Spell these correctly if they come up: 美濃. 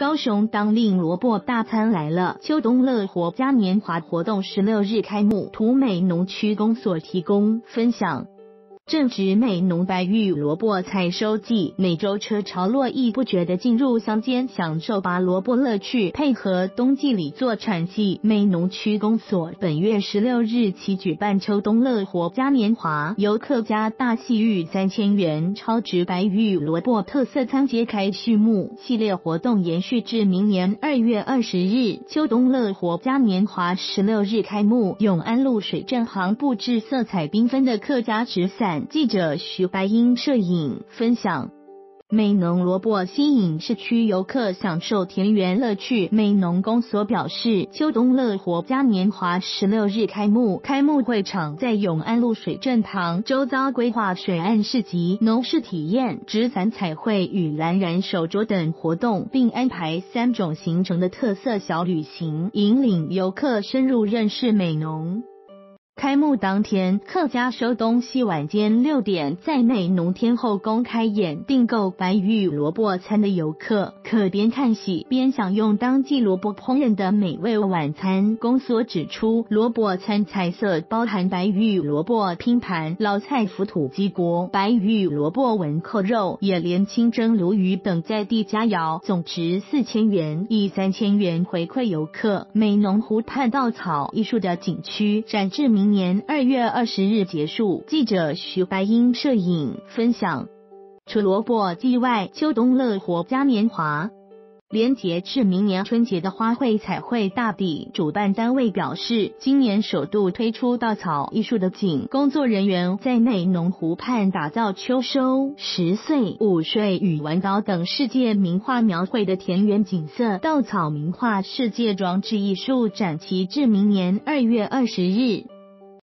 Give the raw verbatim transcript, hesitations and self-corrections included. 高雄当令萝卜大餐来了！秋冬乐活嘉年华活动十六日开幕，土美农区公所提供分享。正值美农白玉萝卜采收季，每周车潮络绎不绝地进入乡间，享受拔萝卜乐趣。配合冬季里做产季，美农区公所本月十六日起举办秋冬乐活嘉年华，由客家大戏玉三千元超值白玉萝卜特色餐揭开序幕。系列活动延续至明年二月二十日。秋冬乐活嘉年华十六日开幕，永安路水政行布置色彩缤纷的客家纸伞。记者徐白英摄影分享。美农萝卜吸引市区游客享受田园乐趣。美农公所表示，秋冬乐活嘉年华十六日开幕，开幕会场在永安路水政堂，周遭规划水岸市集、农事体验、纸伞彩绘与蓝染手镯等活动，并安排三种行程的特色小旅行，引领游客深入认识美农。开幕当天，客家收东西晚间六点在美农天后宫开演。订购白玉萝卜餐的游客可边看戏边享用当季萝卜烹饪的美味晚餐。公所指出，萝卜餐菜色包含白玉萝卜拼盘、老菜腐土鸡锅、白玉萝卜文扣肉、野莲清蒸鲈鱼等在地佳肴，总值四千元，以三千元回馈游客。美农湖畔稻草艺术的景区展至明年二月二十日结束。记者徐白英摄影分享。除萝卜季外，秋冬乐活嘉年华连结至明年春节的花卉彩绘大比，主办单位表示，今年首度推出稻草艺术的景，工作人员在美浓湖畔打造秋收、十岁、午睡与晚岛等世界名画描绘的田园景色。稻草名画世界装置艺术展期至明年二月二十日。